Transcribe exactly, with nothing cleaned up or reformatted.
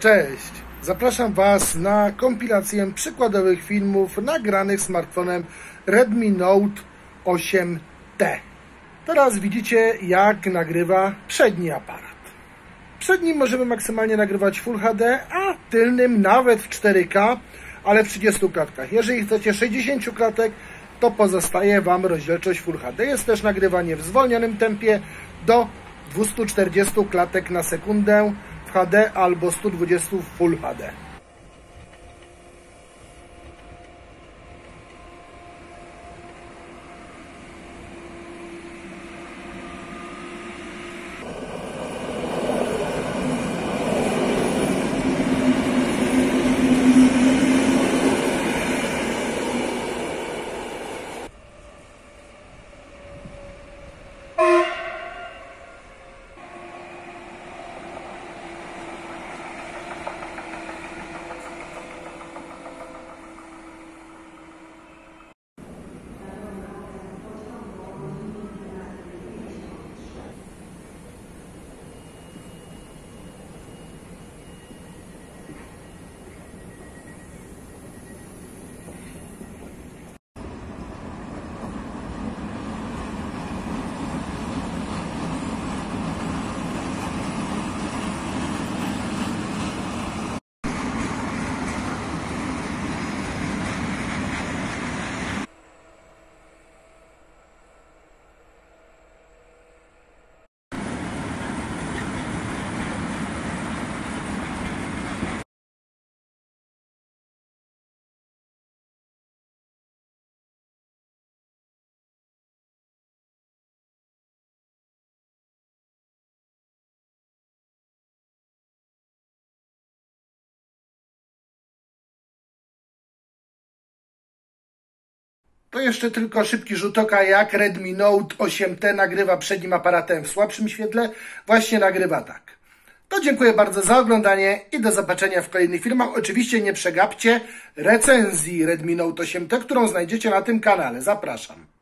Cześć! Zapraszam Was na kompilację przykładowych filmów nagranych smartfonem Redmi Note osiem T. Teraz widzicie, jak nagrywa przedni aparat. Przednim możemy maksymalnie nagrywać Full H D, a tylnym nawet w cztery K, ale w trzydziestu klatkach. Jeżeli chcecie sześćdziesiąt klatek, to pozostaje Wam rozdzielczość Full H D. Jest też nagrywanie w zwolnionym tempie do dwustu czterdziestu klatek na sekundę w H D albo stu dwudziestu w Full H D. To jeszcze tylko szybki rzut oka, jak Redmi Note osiem T nagrywa przednim aparatem w słabszym świetle. Właśnie nagrywa tak. To dziękuję bardzo za oglądanie i do zobaczenia w kolejnych filmach. Oczywiście nie przegapcie recenzji Redmi Note osiem T, którą znajdziecie na tym kanale. Zapraszam.